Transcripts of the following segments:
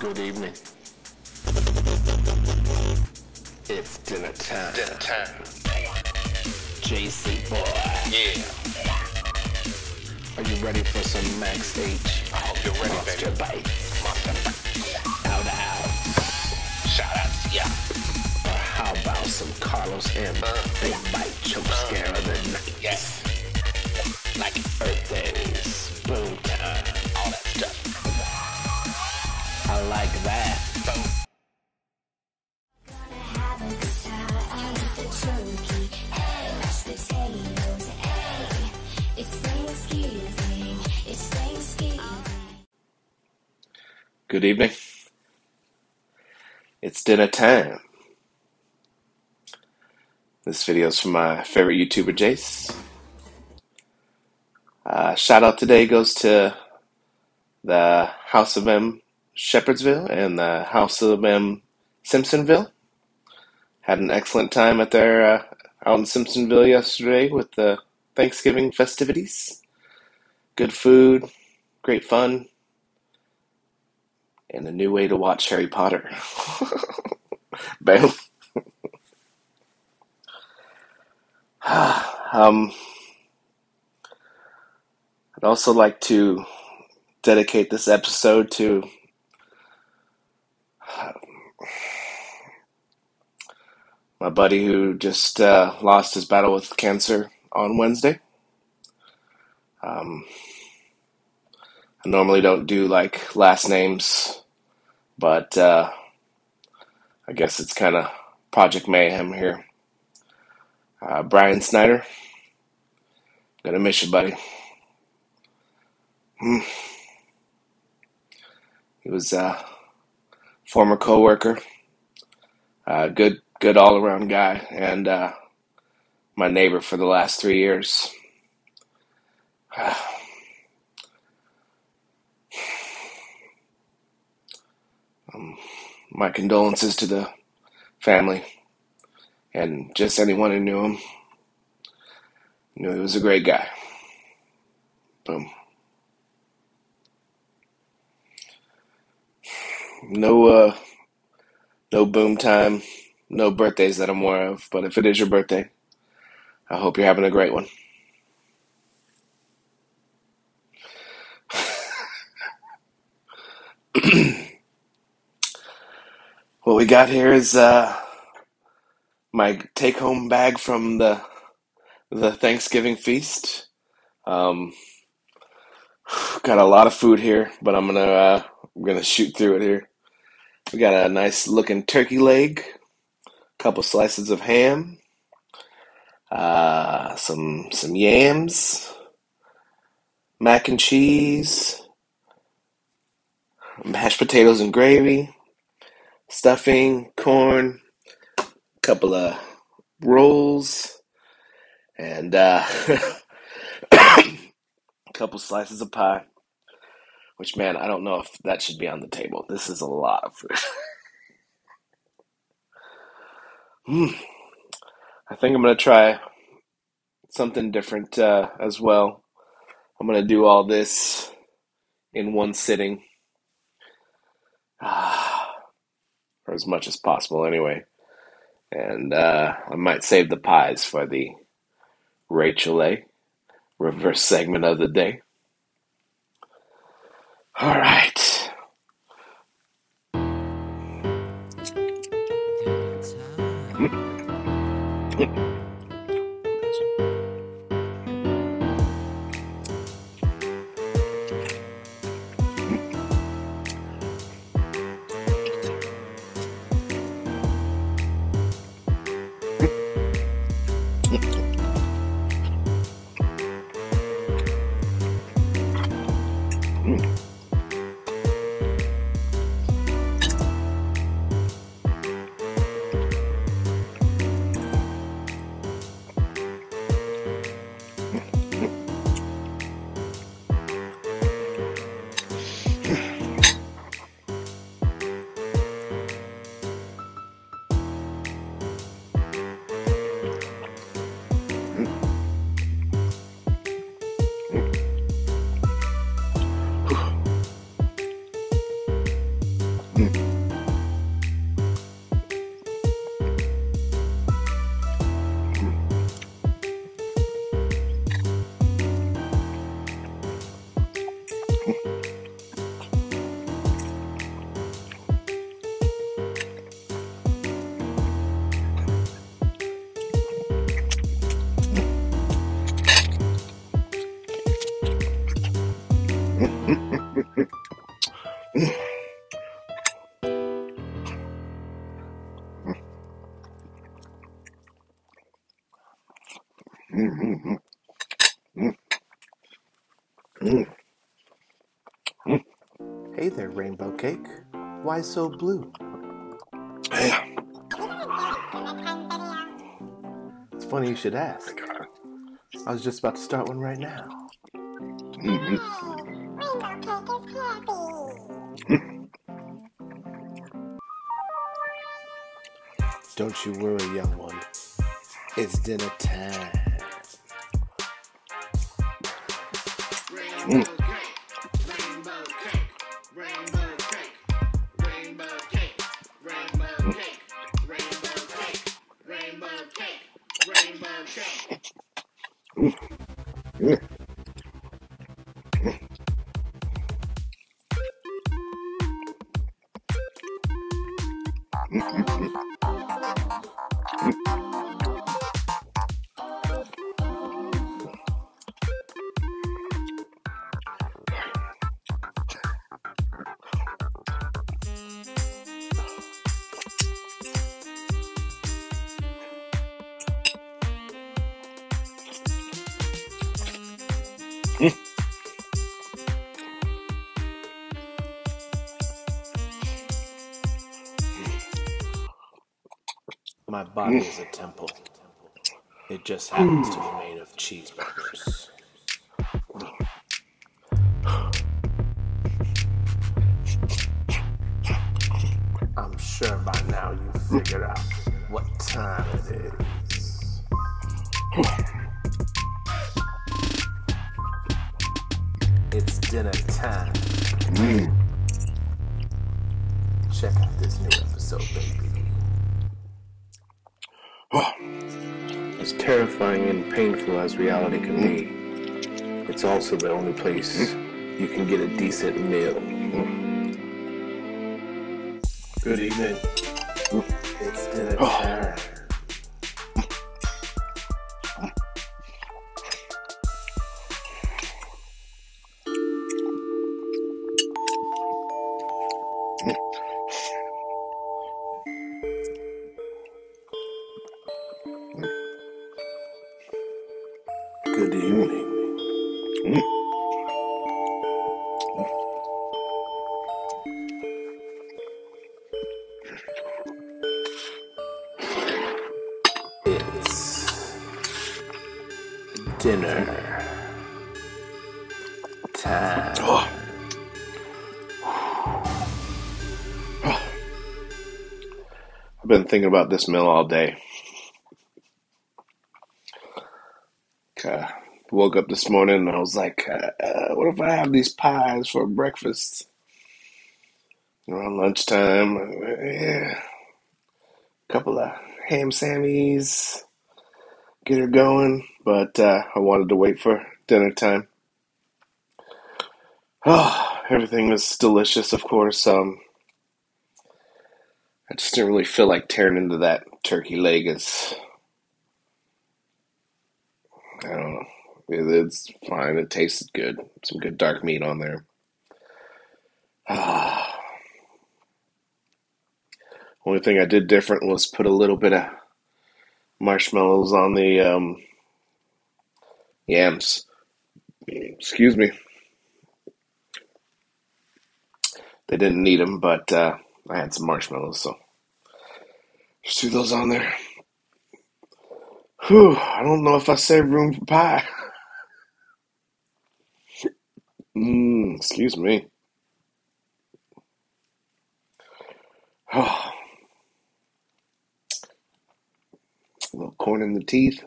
Good evening. It's dinner time. Dinner time. JC boy. Yeah. Are you ready for some Max H? I hope you're ready, Monster baby. Bite. Out to out. Shout out to ya. Or how about some Carlos M? Big bite choke scare of the night. Yes. Like birthdays, spoon time, all that stuff. I like that. Boom. Good evening. It's dinner time. This video is from my favorite YouTuber, Jace. Shout out today goes to the House of M Shepherdsville and the House of M Simpsonville. Had an excellent time at their out in Simpsonville yesterday with the Thanksgiving festivities. Good food, great fun. And a new way to watch Harry Potter. Bam. I'd also like to dedicate this episode to my buddy who just lost his battle with cancer on Wednesday. I normally don't do like last names. But I guess it's kind of Project Mayhem here. Brian Snyder, gonna miss you, buddy. He was a former coworker, good all-around guy, and my neighbor for the last 3 years. My condolences to the family and just anyone who knew him. Knew he was a great guy. Boom. No boom time, no birthdays that I'm aware of, but if it is your birthday, I hope you're having a great one. What we got here is my take-home bag from the Thanksgiving feast. Got a lot of food here, but I'm gonna shoot through it here. We got a nice-looking turkey leg, a couple slices of ham, some yams, mac and cheese, mashed potatoes and gravy. Stuffing, corn, a couple of rolls, and a couple slices of pie, which, man, I don't know if that should be on the table. This is a lot of food. I think I'm going to try something different as well. I'm going to do all this in one sitting. Or as much as possible anyway. And I might save the pies for the Rachel A reverse segment of the day. All right. Hey there, Rainbow Cake. Why so blue? Yeah. It's funny you should ask. I was just about to start one right now. Rainbow Cake is happy. Don't you worry, young one. It's dinner time. Rainbow cake, rainbow cake, rainbow cake, rainbow cake, rainbow cake, rainbow cake, rainbow cake, rainbow cake. My body is a temple. It just happens to be made of cheeseburgers. I'm sure by now you've figured out what time it is. It's dinner time. Check out this new episode, baby. As terrifying and painful as reality can be, it's also the only place you can get a decent meal. Good evening. It's dinner time. Good evening. It's dinner time. I've been thinking about this meal all day. Woke up this morning and I was like, what if I have these pies for breakfast? Around lunchtime, a couple of ham sammies, get her going, but I wanted to wait for dinner time. Oh, everything was delicious, of course. I just didn't really feel like tearing into that turkey leg. I don't know. It's fine. It tasted good. Some good dark meat on there. Only thing I did different was put a little bit of marshmallows on the yams. Excuse me. They didn't need them, but I had some marshmallows, so just threw those on there. Whew, I don't know if I saved room for pie. Excuse me. Oh. A little corn in the teeth.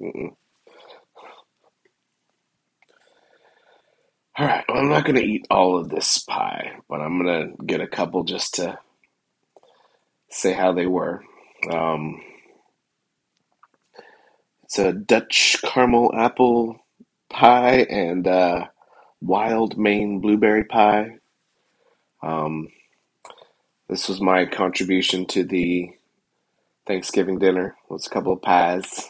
All right, well, I'm not going to eat all of this pie, but I'm going to get a couple just to say how they were. It's a Dutch caramel apple pie and wild Maine blueberry pie. This was my contribution to the Thanksgiving dinner. It was a couple of pies.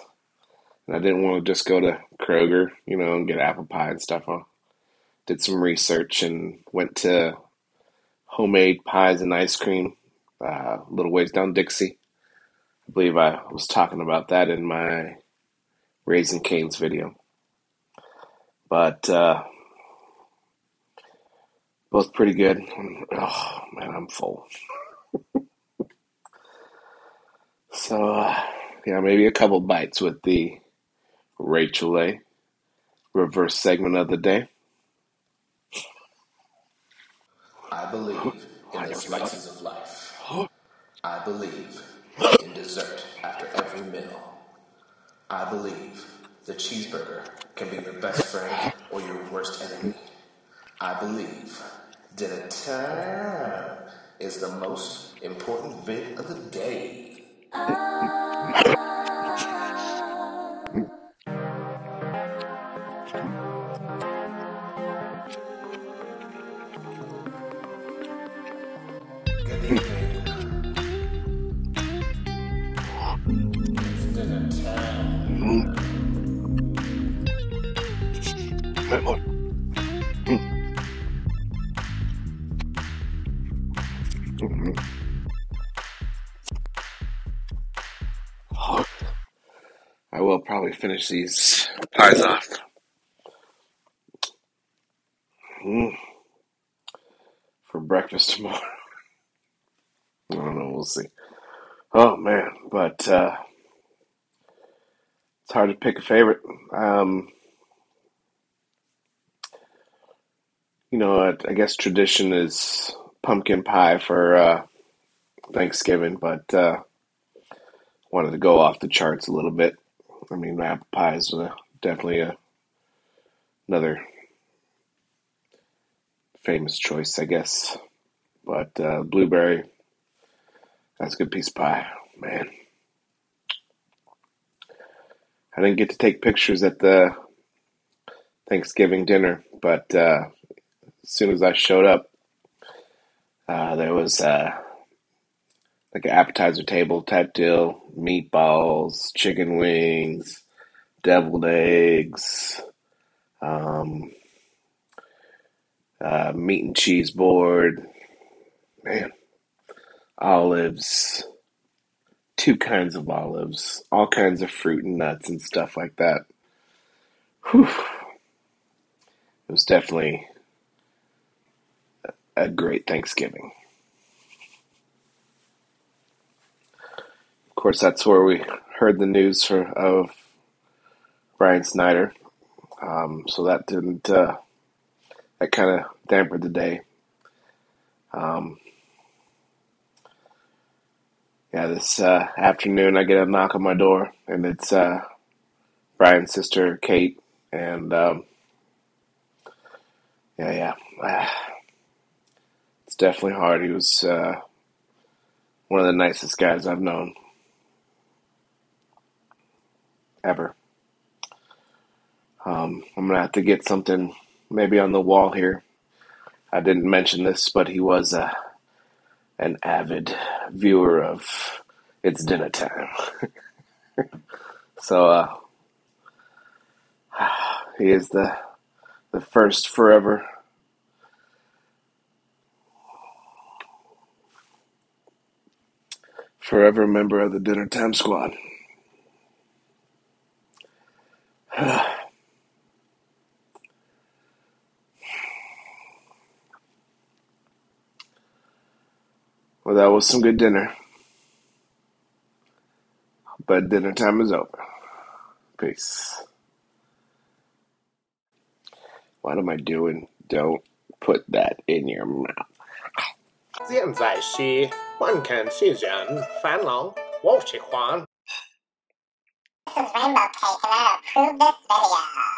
And I didn't want to just go to Kroger, and get apple pie and stuff. I did some research and went to Homemade Pies and Ice Cream, a little ways down Dixie. I believe I was talking about that in my Raising Cane's video. But both pretty good. Oh, man, I'm full. So, yeah, maybe a couple bites with the Rachel A reverse segment of the day. I believe in the slices of life. I believe in dessert after every meal. I believe the cheeseburger can be your best friend or your worst enemy. I believe dinner time is the most important bit of the day. I will probably finish these pies off. For breakfast tomorrow. I don't know, we'll see. Oh man, but it's hard to pick a favorite. You know, I guess tradition is pumpkin pie for Thanksgiving, but wanted to go off the charts a little bit. I mean, apple pie is definitely another famous choice, I guess. But blueberry, that's a good piece of pie, man. I didn't get to take pictures at the Thanksgiving dinner, but as soon as I showed up, there was like an appetizer table type deal, meatballs, chicken wings, deviled eggs, meat and cheese board, man, olives, 2 kinds of olives, all kinds of fruit and nuts and stuff like that. Whew. It was definitely a great Thanksgiving. Of course, that's where we heard the news of Brian Snyder. So that didn't, that kind of dampened the day. Yeah, this afternoon I get a knock on my door, and it's Brian's sister, Kate, and yeah. It's definitely hard. He was one of the nicest guys I've known ever. I'm going to have to get something maybe on the wall here. I didn't mention this, but he was an avid viewer of It's Dinner Time. So he is the first forever member of the Dinner Time Squad. Well, that was some good dinner. But dinner time is over. Peace. What am I doing? Don't put that in your mouth. 现在是万肯世人烦恼我喜欢。This is Rainbow Cake, and I approve this video.